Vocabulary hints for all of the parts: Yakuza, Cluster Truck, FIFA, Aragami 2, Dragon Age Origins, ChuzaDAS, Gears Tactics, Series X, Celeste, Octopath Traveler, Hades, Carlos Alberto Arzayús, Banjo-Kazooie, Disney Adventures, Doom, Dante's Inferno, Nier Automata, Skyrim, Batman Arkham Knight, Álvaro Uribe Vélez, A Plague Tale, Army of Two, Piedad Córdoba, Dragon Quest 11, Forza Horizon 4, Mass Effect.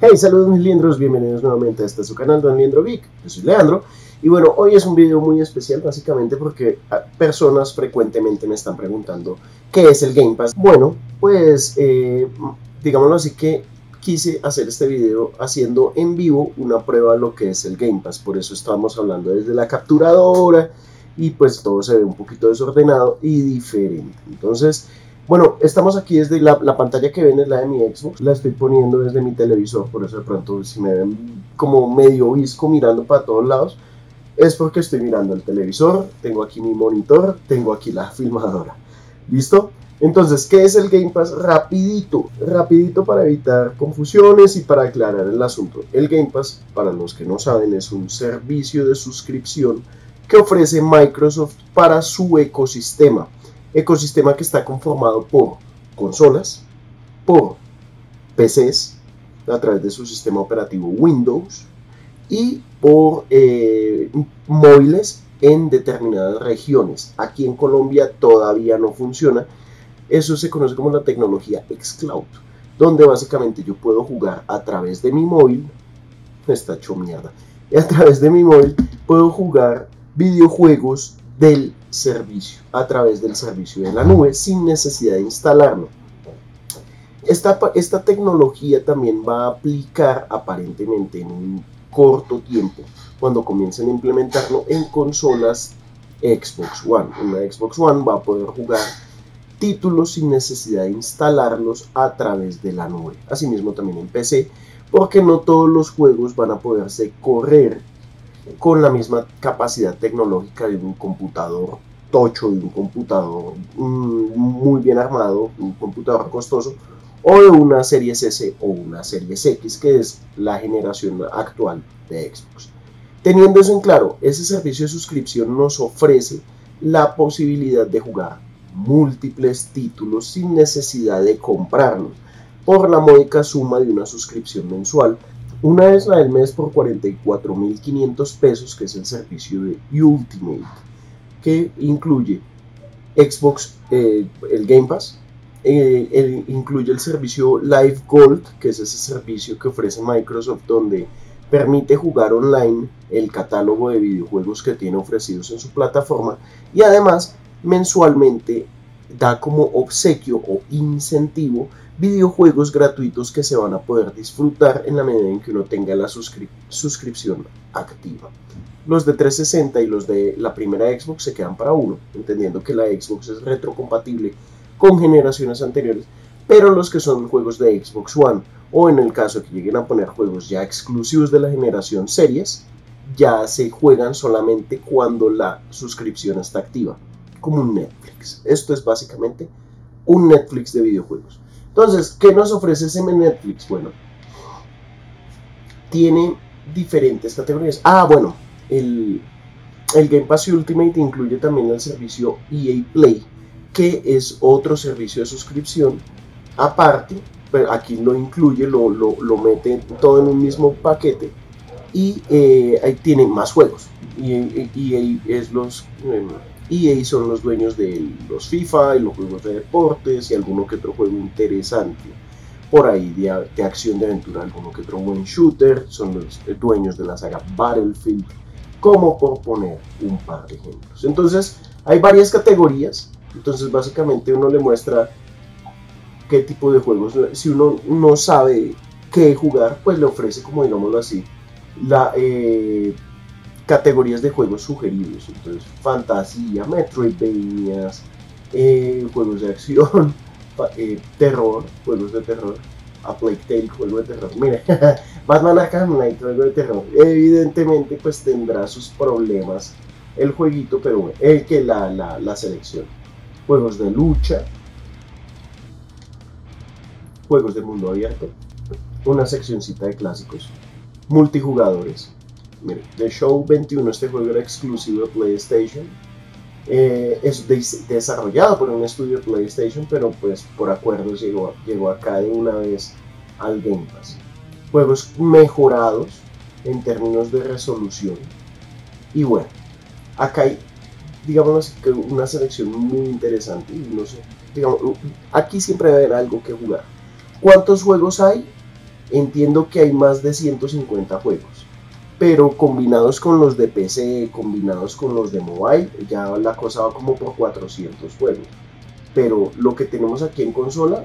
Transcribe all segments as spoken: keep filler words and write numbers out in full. Hey, saludos mis Liendros, bienvenidos nuevamente a este su canal Don Liendro Geek, yo soy Leandro. Y bueno, hoy es un video muy especial básicamente porque personas frecuentemente me están preguntando ¿qué es el Game Pass? Bueno, pues eh, digámoslo así que quise hacer este video haciendo en vivo una prueba de lo que es el Game Pass. Por eso estábamos hablando desde la capturadora y pues todo se ve un poquito desordenado y diferente. Entonces, bueno, estamos aquí desde la, la pantalla que ven es la de mi Xbox. La estoy poniendo desde mi televisor, por eso de pronto si me ven como medio visco mirando para todos lados es porque estoy mirando el televisor. Tengo aquí mi monitor, tengo aquí la filmadora. ¿Listo? Entonces, ¿qué es el Game Pass? Rapidito, rapidito para evitar confusiones y para aclarar el asunto. El Game Pass, para los que no saben, es un servicio de suscripción que ofrece Microsoft para su ecosistema. Ecosistema que está conformado por consolas, por P Cs, a través de su sistema operativo Windows, y por eh, móviles en determinadas regiones. Aquí en Colombia todavía no funciona. Eso se conoce como la tecnología xCloud, donde básicamente yo puedo jugar a través de mi móvil, está hecho mierda, y a través de mi móvil puedo jugar videojuegos del servicio, a través del servicio de la nube, sin necesidad de instalarlo. Esta, esta tecnología también va a aplicar aparentemente en un corto tiempo, cuando comiencen a implementarlo en consolas Xbox One. Una Xbox One va a poder jugar títulos sin necesidad de instalarlos a través de la nube. Asimismo también en P C, porque no todos los juegos van a poderse correr con la misma capacidad tecnológica de un computador tocho, de un computador mmm, muy bien armado, un computador costoso, o de una Series S o una Series X, que es la generación actual de Xbox. Teniendo eso en claro, ese servicio de suscripción nos ofrece la posibilidad de jugar múltiples títulos sin necesidad de comprarlos, por la módica suma de una suscripción mensual. Una vez la del mes por cuarenta y cuatro mil quinientos pesos, que es el servicio de Ultimate, que incluye Xbox, eh, el Game Pass, eh, el, incluye el servicio Live Gold, que es ese servicio que ofrece Microsoft, donde permite jugar online el catálogo de videojuegos que tiene ofrecidos en su plataforma, y además mensualmente da como obsequio o incentivo videojuegos gratuitos que se van a poder disfrutar en la medida en que uno tenga la suscri suscripción activa. Los de trescientos sesenta y los de la primera Xbox se quedan para uno, entendiendo que la Xbox es retrocompatible con generaciones anteriores, pero los que son juegos de Xbox One, o en el caso que lleguen a poner juegos ya exclusivos de la generación Series, ya se juegan solamente cuando la suscripción está activa, como un Netflix. Esto es básicamente un Netflix de videojuegos. Entonces, ¿qué nos ofrece ese Netflix? Bueno, tiene diferentes categorías. Ah, bueno, el, el Game Pass Ultimate incluye también el servicio E A Play, que es otro servicio de suscripción aparte, pero aquí lo incluye, lo, lo, lo mete todo en un mismo paquete, y eh, ahí tienen más juegos. E A, E A es los... Eh, E A son los dueños de los FIFA y los juegos de deportes y alguno que otro juego interesante por ahí de, de acción de aventura, alguno que otro buen shooter. Son los dueños de la saga Battlefield, como por poner un par de ejemplos. Entonces hay varias categorías. Entonces básicamente uno le muestra qué tipo de juegos, si uno no sabe qué jugar, pues le ofrece, como digámoslo así, la eh, categorías de juegos sugeridos. Entonces fantasía, metroidvanias, eh, juegos de acción, eh, terror, juegos de terror, A Plague Tale, juego de terror, mira, Batman Arkham Knight, juego de terror. Evidentemente pues tendrá sus problemas el jueguito, pero bueno, el que la, la, la selección, juegos de lucha, juegos de mundo abierto, una seccioncita de clásicos, multijugadores. Mira, The Show veintiuno, este juego era exclusivo de PlayStation, eh, es de desarrollado por un estudio de PlayStation, pero pues por acuerdos llegó, llegó acá de una vez al Game Pass. Juegos mejorados en términos de resolución. Y bueno, acá hay, digamos, una selección muy interesante. Y no sé, digamos, aquí siempre va a haber algo que jugar. ¿Cuántos juegos hay? Entiendo que hay más de ciento cincuenta juegos, pero combinados con los de P C, combinados con los de mobile, ya la cosa va como por cuatrocientos juegos. Pero lo que tenemos aquí en consola,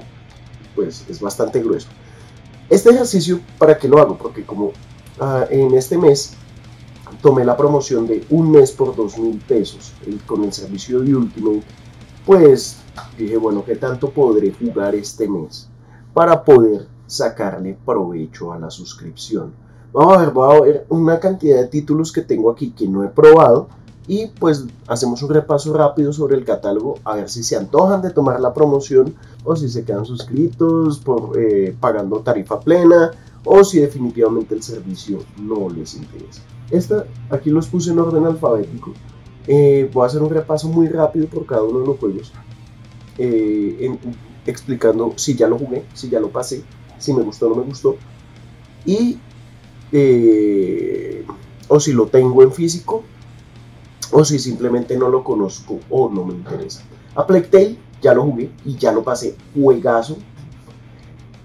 pues es bastante grueso. Este ejercicio, ¿para qué lo hago? Porque como uh, en este mes tomé la promoción de un mes por dos mil pesos con el servicio de Ultimate, pues dije, bueno, ¿qué tanto podré jugar este mes para poder sacarle provecho a la suscripción? Vamos a ver, vamos a ver una cantidad de títulos que tengo aquí que no he probado y pues hacemos un repaso rápido sobre el catálogo a ver si se antojan de tomar la promoción o si se quedan suscritos por, eh, pagando tarifa plena o si definitivamente el servicio no les interesa. Esta, aquí los puse en orden alfabético. Eh, voy a hacer un repaso muy rápido por cada uno de los juegos, eh, en, explicando si ya lo jugué, si ya lo pasé, si me gustó o no me gustó, y eh, o si lo tengo en físico, o si simplemente no lo conozco o no me interesa. A Plague Tale ya lo jugué y ya lo pasé, juegazo.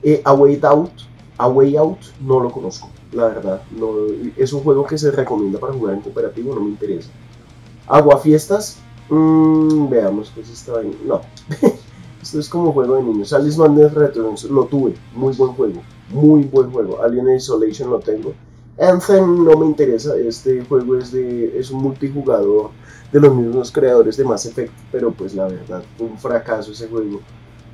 Eh, A Way Out, A Way Out no lo conozco, la verdad, no, es un juego que se recomienda para jugar en cooperativo, no me interesa. Aguafiestas, mmm, veamos qué es esta vaina, no. Esto es como juego de niños. Alice Madness Returns lo tuve, muy buen juego, muy buen juego. Alien Isolation lo tengo. Anthem no me interesa, este juego es, de, es un multijugador de los mismos creadores de Mass Effect, pero pues la verdad fue un fracaso ese juego.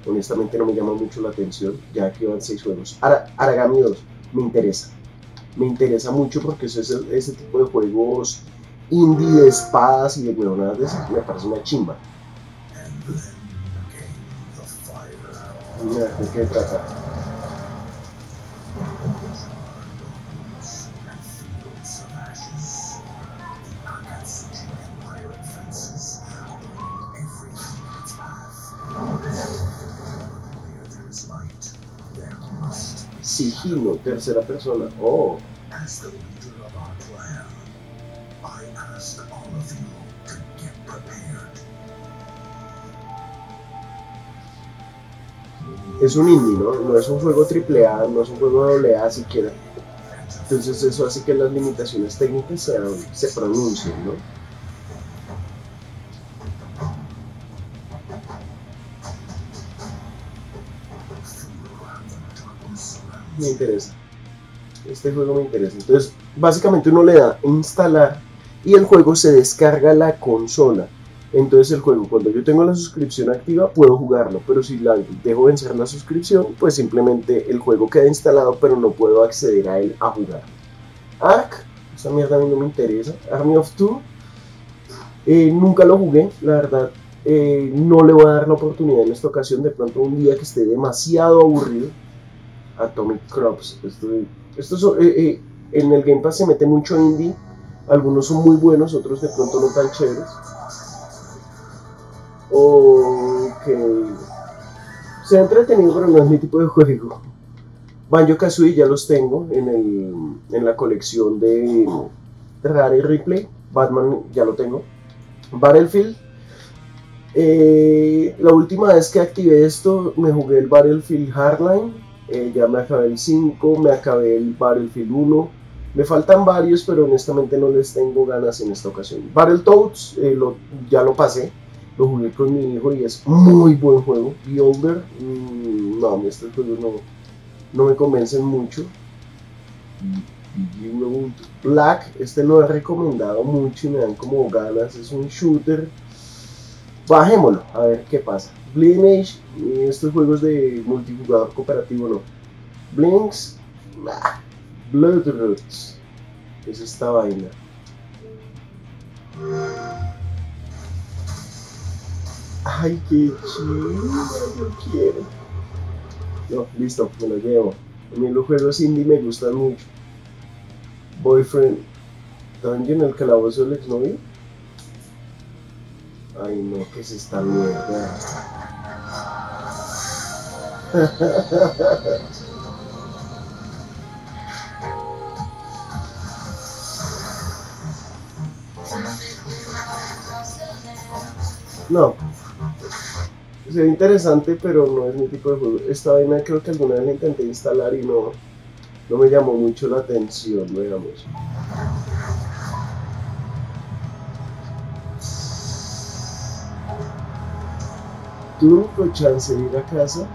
Honestamente no me llama mucho la atención, ya que van seis juegos. Ara, Aragami dos me interesa, me interesa mucho porque ese, ese tipo de juegos indie de espadas y de huevonadas me parece una chimba. Mira, ¿de qué trata? Sigilo, tercera persona. Oh. Es un indie, ¿no? No es un juego triple A, no es un juego doble A siquiera. Entonces eso hace que las limitaciones técnicas se, se pronuncien, ¿no? Me interesa. Este juego me interesa. Entonces, básicamente uno le da instalar y el juego se descarga la consola. Entonces el juego, cuando yo tengo la suscripción activa, puedo jugarlo, pero si la dejo vencer la suscripción, pues simplemente el juego queda instalado, pero no puedo acceder a él a jugar. Ark, esa mierda a mí no me interesa. Army of Two, eh, nunca lo jugué, la verdad, eh, no le voy a dar la oportunidad en esta ocasión, de pronto un día que esté demasiado aburrido. Atomicrops, esto, esto son, eh, eh, en el Game Pass se mete mucho indie, algunos son muy buenos, otros de pronto no tan chéveres. Ok, se ha entretenido, pero no es mi tipo de juego. Banjo-Kazooie ya los tengo en, el, en la colección de Rare Replay. Batman ya lo tengo. Battlefield, eh, la última vez que activé esto me jugué el Battlefield Hardline, eh, ya me acabé el cinco, me acabé el Battlefield uno. Me faltan varios, pero honestamente no les tengo ganas en esta ocasión. Battletoads, eh, lo, ya lo pasé. Lo jugué con mi hijo y es muy buen juego. Beholder, mmm, no, estos juegos no, no me convencen mucho. Black, este lo he recomendado mucho y me dan como ganas, es un shooter. Bajémoslo, a ver qué pasa. Bleeding Edge, estos juegos de multijugador cooperativo no. Blinks, nah. Bloodroots, es esta vaina. Ay, qué chido, yo quiero. No, listo, me lo llevo. A mí los juegos indie me gustan mucho. Boyfriend Dungeon, el calabozo del exnovio. Ay, no, que es esta mierda. No. Sería interesante, pero no es mi tipo de juego. Esta vaina creo que alguna vez la intenté instalar y no, no me llamó mucho la atención, veamos. Tu único chance de ir a casa.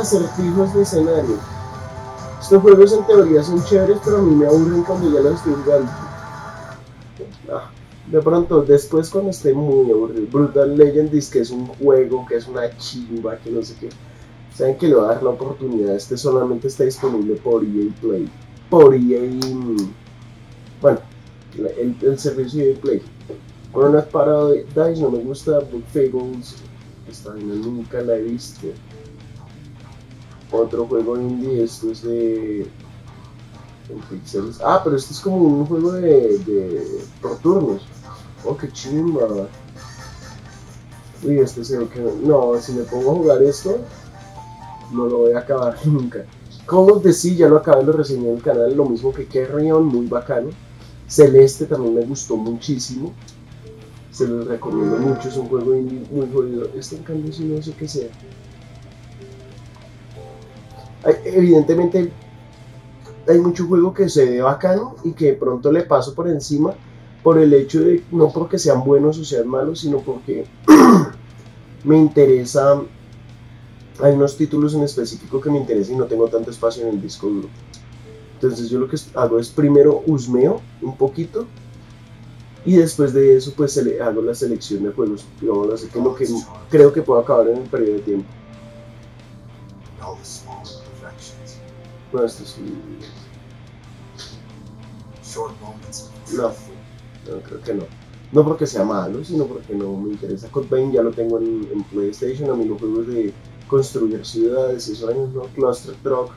Acertijos de escenario. Estos juegos en teoría son chéveres, pero a mí me aburren cuando ya los estoy jugando. Ah, de pronto, después cuando esté muy aburrido. Brutal Legend dice que es un juego, que es una chimba, que no sé qué. Saben que le va a dar la oportunidad. Este solamente está disponible por E A Play. Por E A. Bueno, el, el servicio E A Play. Coronas Paradise no me gusta. Book Fables. Esta nunca la he visto. Otro juego indie, esto es de... Pixels. Ah, pero esto es como un juego de... de... por turnos. Oh, qué chimba. Uy, este se ve que... No, si me pongo a jugar esto, no lo voy a acabar nunca. Call of the Sea ya lo acabé, lo reseñé en el canal, lo mismo que Carrion, muy bacano. Celeste también me gustó muchísimo. Se los recomiendo mucho, es un juego indie muy jodido. Este en cambio si no sé qué sea. Evidentemente hay mucho juego que se ve bacano y que de pronto le paso por encima por el hecho de, no porque sean buenos o sean malos, sino porque me interesa, hay unos títulos en específico que me interesan y no tengo tanto espacio en el disco duro. Entonces yo lo que hago es primero husmeo un poquito y después de eso pues hago la selección de juegos, digamos así, como que creo que puedo acabar en el periodo de tiempo. Bueno, esto es un... No, no, creo que no. No porque sea malo, sino porque no me interesa. Codbane ya lo tengo en, en PlayStation. A mí los juegos de construir ciudades, esos años, ¿no? Cluster Truck.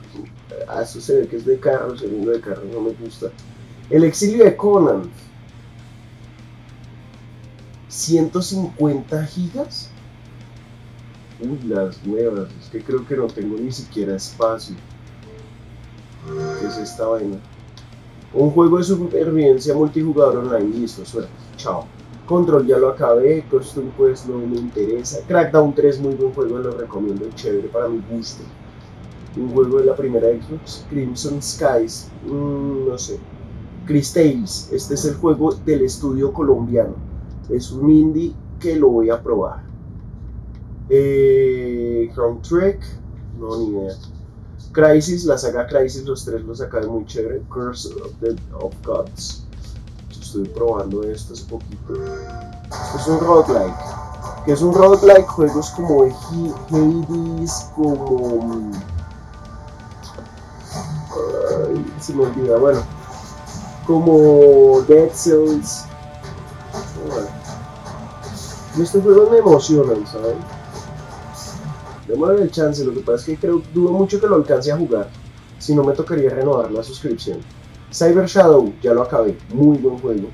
A eso se ve que es de carros, el mundo de carros no me gusta. El exilio de Conan. ciento cincuenta gigas. Uy, las nuevas. Es que creo que no tengo ni siquiera espacio. ¿Qué es esta vaina? Un juego de supervivencia multijugador online, listo, suerte, chao. Control ya lo acabé, Costume pues no me interesa. Crackdown tres, muy buen juego, lo recomiendo, chévere para mi gusto. Un juego de la primera Xbox, Crimson Skies, mmm, no sé. Crysis, este es el juego del estudio colombiano. Es un indie que lo voy a probar. Eh, Crown Trek, no, ni idea. Crysis, la saga Crysis, los tres los acabé muy chévere. Curse of the of Gods. Estoy probando esto hace poquito. Esto es un roguelike. Que es un roguelike, juegos como Hades, como... Ay, se me olvida, bueno. Como Dead Cells. Bueno. Estos juegos me emocionan, ¿sabes? Démosle el chance, lo que pasa es que creo, dudo mucho que lo alcance a jugar, si no me tocaría renovar la suscripción. Cyber Shadow, ya lo acabé, muy buen juego.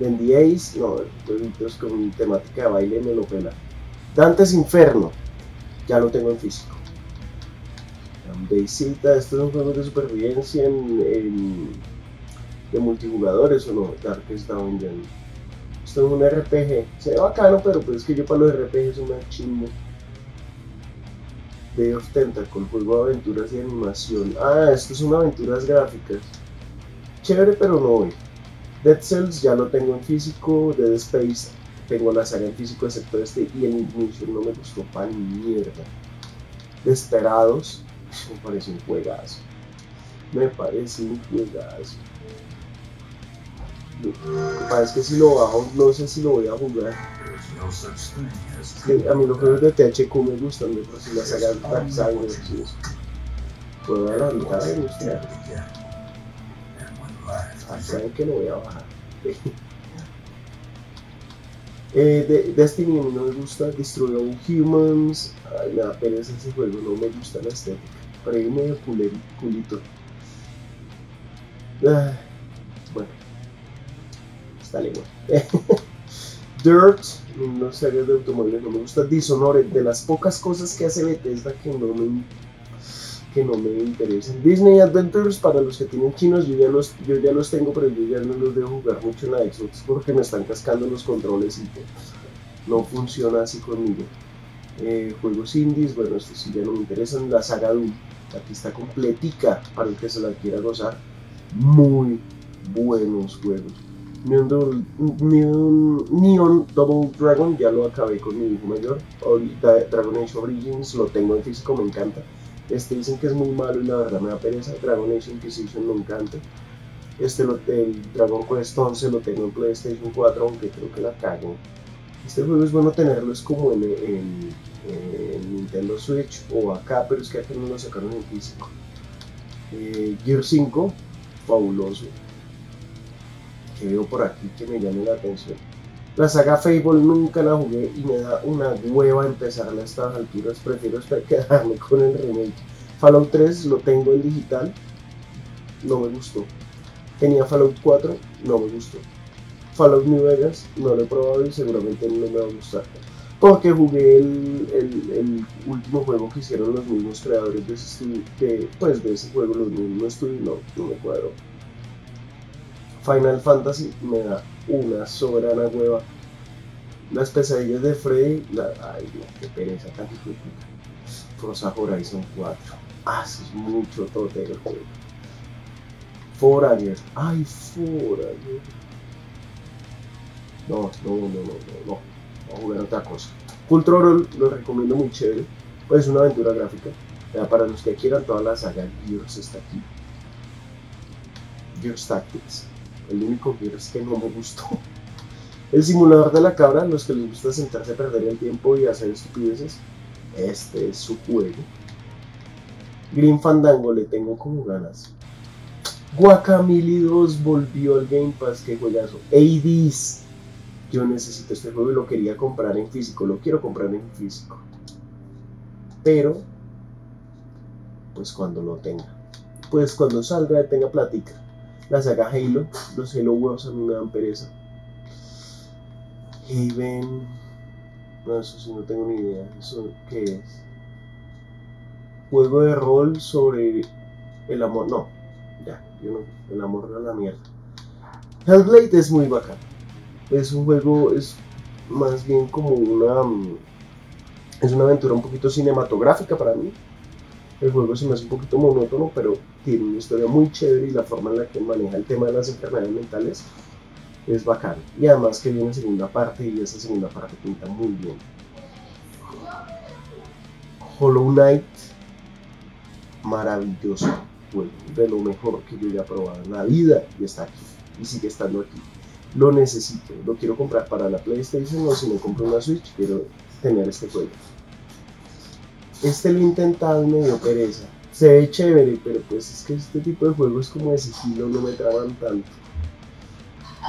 Dandy Ace, no, jueguitos con temática de baile me lo pela. Dante's Inferno, ya lo tengo en físico. Daisita, estos son juegos de supervivencia en, en, de multijugadores o no, Darkest Dawn. Esto es un R P G, se ve bacano, pero pues es que yo para los R P Gs soy una chimba. Day of Tentacle, juego de aventuras y animación. Ah, esto son aventuras gráficas. Chévere, pero no hoy. Dead Cells ya lo tengo en físico. Dead Space, tengo la saga en físico, excepto este. Y el Ignition no me gustó para ni mierda. Desperados, me parece un juegazo. Me parece un juegazo. Lo que pasa es que si lo bajo, no sé si lo voy a jugar. Sí, a mí los juegos de T H Q me gustan, de por si la saga Dark Side, ¿sí? Puedo dar la mitad de gustar. Saben que lo voy a bajar. Eh, de, Destiny no me gusta, Destroy All Humans, ay, me da pereza ese juego, no me gusta la estética, para ahí medio culito. Ah, bueno, está lengua. Dirt, no sé, de automóviles no me gusta. Dishonored, de las pocas cosas que hace Bethesda que no me, que no me interesan. Disney Adventures, para los que tienen chinos, yo ya, los, yo ya los tengo, pero yo ya no los dejo jugar mucho en la Xbox porque me están cascando los controles y todo. No funciona así conmigo. Eh, juegos indies, bueno, estos sí ya no me interesan. La saga Doom, aquí está completica para el que se la quiera gozar. Muy buenos juegos. Neon, Neon, Neon Double Dragon, ya lo acabé con mi hijo mayor. Dragon Age Origins lo tengo en físico, me encanta. Este dicen que es muy malo y la verdad me da pereza. Dragon Age Inquisition me encanta. Este lo, el Dragon Quest once lo tengo en PlayStation cuatro, aunque creo que la cago. Este juego es bueno tenerlo, es como en, en, en Nintendo Switch o acá, pero es que acá no lo sacaron en físico. Eh, Gear cinco, fabuloso. Que veo por aquí que me llame la atención. La saga Fable nunca la jugué y me da una hueva empezarla a estas alturas, prefiero quedarme con el remake. Fallout tres lo tengo en digital, no me gustó. Tenía Fallout cuatro, no me gustó. Fallout New Vegas no lo he probado y seguramente no me va a gustar, porque jugué el, el, el último juego que hicieron los mismos creadores de ese, de, pues de ese juego, los mismos estudios, no, no me cuadró. Final Fantasy me da una soberana hueva. Las pesadillas de Freddy, la, ay Dios, qué pereza tan difícil. Forza Horizon cuatro, ah, eso es mucho totero. Forager, ay Forager, no, no, no, no, no, no, vamos a jugar otra cosa. Control lo recomiendo, muy chévere, pues es una aventura gráfica, ya, para los que quieran toda la saga Gears está aquí. Gears Tactics, el único Gears que no me gustó. El simulador de la cabra, los que les gusta sentarse a perder el tiempo y hacer estupideces, este es su juego. Green Fandango, le tengo como ganas. Guacamelee dos volvió al Game Pass, qué juegazo. Hades, yo necesito este juego y lo quería comprar en físico, lo quiero comprar en físico, pero pues cuando lo tenga, pues cuando salga, tenga platica. La saga Halo, los Halo huevos a mí me dan pereza. Haven, no, eso sí no tengo ni idea, eso qué es. Juego de rol sobre el amor, no, ya, yo no, el amor no es la mierda. Hellblade es muy bacán, es un juego, es más bien como una, es una aventura un poquito cinematográfica para mí. El juego se me hace un poquito monótono, pero tiene una historia muy chévere y la forma en la que maneja el tema de las enfermedades mentales es bacán. Y además que viene segunda parte y esa segunda parte pinta muy bien. Hollow Knight, maravilloso juego, de lo mejor que yo ya he probado en la vida y está aquí, y sigue estando aquí. Lo necesito, lo quiero comprar para la PlayStation o si me compro una Switch, quiero tener este juego. Este lo he intentado y me dio pereza. Se ve chévere, pero pues es que este tipo de juegos como de sigilo no me traban tanto.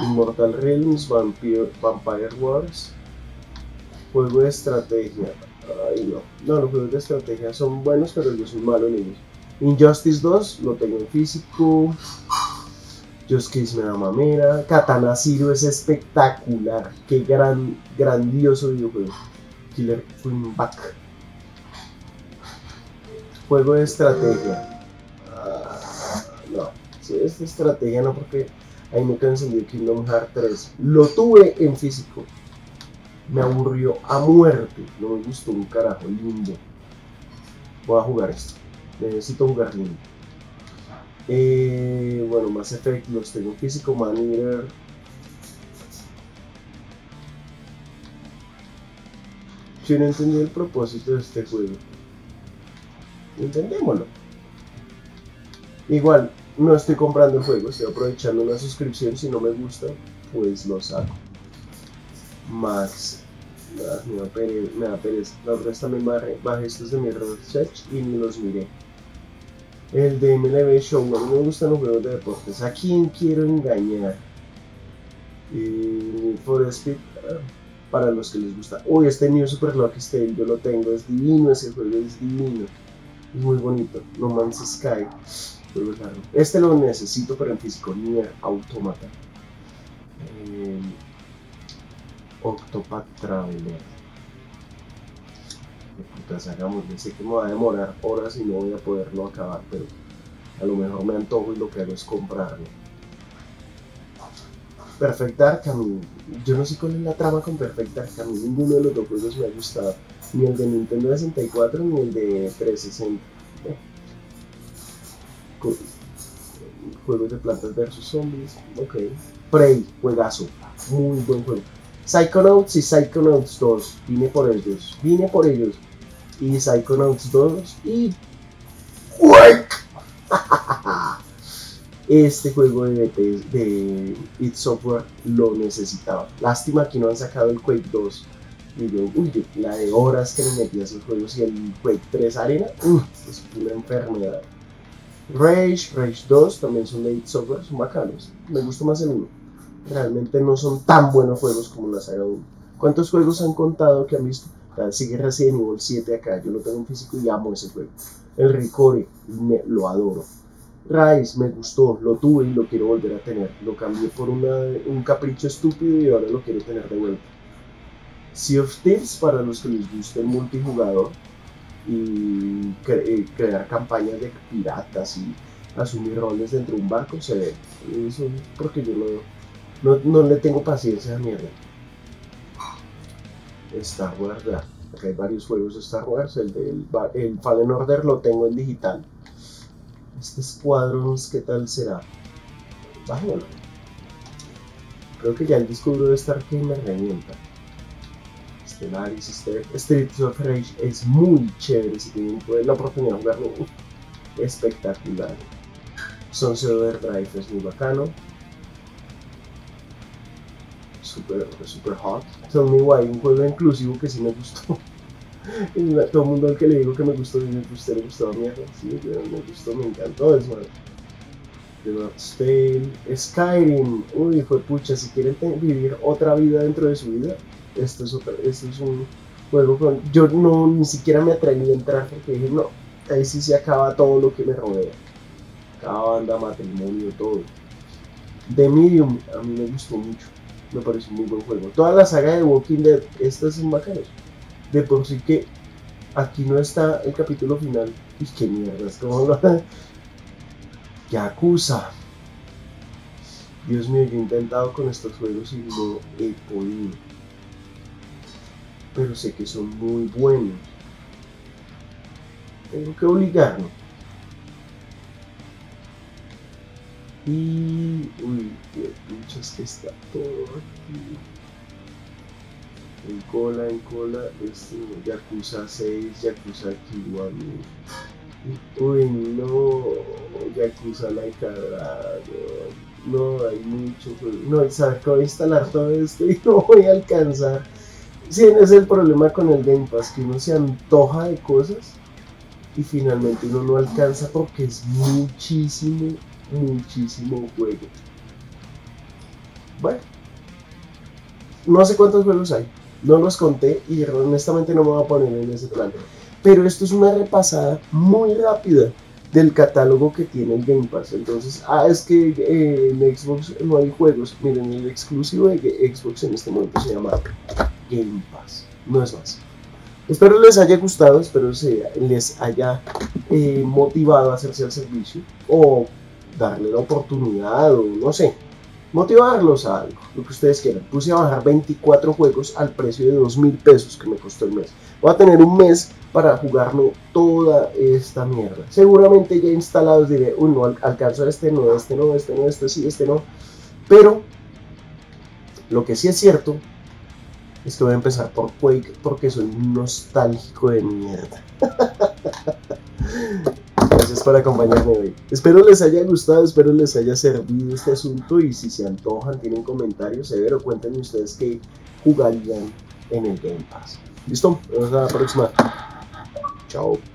Immortal Realms, Vampire, Vampire Wars. Juego de estrategia. Ay no. No, los juegos de estrategia son buenos, pero yo soy malo en ellos. Injustice dos, lo tengo en físico. Just Kiss me da mamera. Katana Zero es espectacular. Qué gran, grandioso videojuego. Killer Queen Back. Juego de estrategia. Ah, no, si es de estrategia no, porque ahí me quedó encendido Kingdom Hearts tres. Lo tuve en físico. Me aburrió a muerte. No me gustó un carajo. Lindo. Voy a jugar esto. Necesito jugar lindo. Eh, bueno, Mass Effect los tengo en físico. Man Eater. Yo no entendí el propósito de este juego. Entendémoslo. Igual, no estoy comprando el juego, estoy aprovechando una suscripción. Si no me gusta, pues lo saco. Max, me da pereza, me da pereza. La otra vez también bajé estos de mi research y me los miré. El de M L B Show, no me gustan los juegos de deportes. ¿A quién quiero engañar? Y For Speed, para los que les gusta. Uy, este New Super Locust Tale yo lo tengo, es divino ese juego, es divino. Es muy bonito. No Man's Sky. Este lo necesito, pero en físico. Nier Automata. Eh, Octopath Traveler. Putas, hagamos. Sé que me va a demorar horas y no voy a poderlo acabar, pero a lo mejor me antojo y lo que hago es comprarlo. Perfect Dark, a mí, yo no sé cuál es la trama con Perfect Dark, a mí ninguno de los dos juegos me ha gustado, ni el de Nintendo sesenta y cuatro ni el de trescientos sesenta. Eh. Juegos de plantas versus zombies, ok. Prey, juegazo, muy buen juego. Psychonauts y Psychonauts dos, vine por ellos, vine por ellos. Y Psychonauts dos y... ¡Wake! Este juego de, de id Software lo necesitaba. Lástima que no han sacado el Quake dos. Y yo, uy, la de horas que me metí a esos juegos y el Quake tres Arena, uh, es una enfermedad. Rage, Rage dos también son de id Software, son bacanos. Me gusta más el uno. Realmente no son tan buenos juegos como la saga uno. ¿Cuántos juegos han contado que han visto? Sigue Resident Evil siete acá, yo lo tengo en físico y amo ese juego. El Recore, me, lo adoro. Rise, me gustó, lo tuve y lo quiero volver a tener. Lo cambié por una, un capricho estúpido y ahora lo quiero tener de vuelta. Sea of Thieves, para los que les guste el multijugador y cre crear campañas de piratas y asumir roles dentro de un barco, se ve. Eso es porque yo no, no, no le tengo paciencia a mierda. Star Wars, ya. Acá hay varios juegos de Star Wars. El, del, el Fallen Order lo tengo en digital. Este Squadron, ¿qué tal será? Bájalo. Creo que ya el disco duro de Star King me revienta. Stellaris, Street, Streets of Rage es muy chévere. Si tienen la oportunidad de jugarlo, espectacular. Sunset Overdrive es muy bacano. Super, super hot. Tell Me Why, un juego inclusivo que sí me gustó. Todo el mundo al que le digo que me gustó, me gustó, me gustó, mierda, sí, me gustó, me encantó, es malo. The Lord's Tale, Skyrim, uy, fue pucha, si quieren vivir otra vida dentro de su vida, esto es, otra, esto es un juego con... Yo no, ni siquiera me atreví a entrar porque dije, no, ahí sí se acaba todo lo que me rodea. Cada banda, matrimonio, todo. The Medium, a mí me gustó mucho, me pareció un muy buen juego. Toda la saga de Walking Dead, estas son bacanas. De por sí que aquí no está el capítulo final. Y qué mierda, es como hablar. Yakuza. Dios mío, yo he intentado con estos juegos y no he podido. Pero sé que son muy buenos. Tengo que obligarme. Y... uy, qué pinches que está todo aquí. En cola, en cola, este, Yakuza seis, Yakuza Kiwami. Uy, no, Yakuza Like a Dragon. No, hay mucho juego. No, ¿sabes que voy a instalar todo esto y no voy a alcanzar? Sí, ese es el problema con el Game Pass, que uno se antoja de cosas y finalmente uno no alcanza porque es muchísimo, muchísimo juego. Bueno, no sé cuántos juegos hay. No los conté y honestamente no me voy a poner en ese plan. Pero esto es una repasada muy rápida del catálogo que tiene el Game Pass. Entonces, ah, es que eh, en Xbox no hay juegos. Miren, el exclusivo de Xbox en este momento se llama Game Pass. No es más. Espero les haya gustado, espero se les haya eh, motivado a hacerse al servicio. O darle la oportunidad, o no sé. Motivarlos a algo, lo que ustedes quieran. Puse a bajar veinticuatro juegos al precio de dos mil pesos que me costó el mes. Voy a tener un mes para jugarme toda esta mierda. Seguramente ya instalados diré, uy, no alcanzo a este, no, este no, este no, este sí, este no. Pero lo que sí es cierto es que voy a empezar por Quake porque soy nostálgico de mierda. Gracias por acompañarme hoy. Espero les haya gustado, espero les haya servido este asunto y si se antojan, tienen comentarios severos, cuéntenme ustedes qué jugarían en el Game Pass. ¿Listo? Nos vemos a la próxima. Chao.